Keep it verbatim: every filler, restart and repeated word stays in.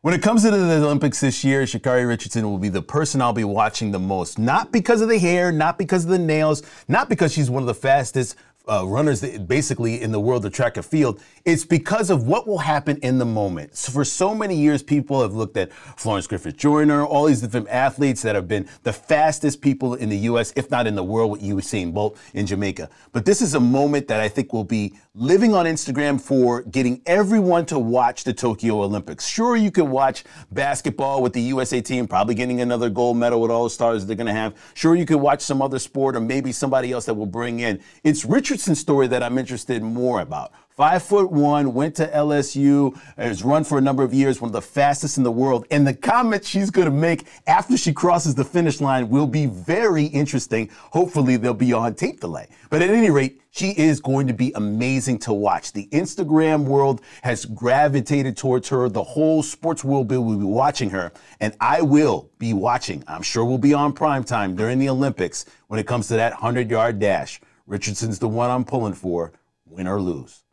When it comes to the Olympics this year, Sha'Carri Richardson will be the person I'll be watching the most. Not because of the hair, not because of the nails, not because she's one of the fastest uh, runners basically in the world of track and field. It's because of what will happen in the moment. So for so many years, people have looked at Florence Griffith Joyner, all these different athletes that have been the fastest people in the U S, if not in the world, with Usain Bolt in Jamaica. But this is a moment that I think will be living on Instagram for getting everyone to watch the Tokyo Olympics. Sure, you can watch basketball with the U S A team probably getting another gold medal with all the stars they're going to have. Sure, you could watch some other sport or maybe somebody else that will bring in. It's Richardson's story that I'm interested more about. Five foot one, went to L S U, has run for a number of years, one of the fastest in the world. And the comments she's going to make after she crosses the finish line will be very interesting. Hopefully, they'll be on tape delay. But at any rate, she is going to be amazing to watch. The Instagram world has gravitated towards her. The whole sports world will be watching her. And I will be watching. I'm sure we'll be on primetime during the Olympics when it comes to that hundred-yard dash. Richardson's the one I'm pulling for, win or lose.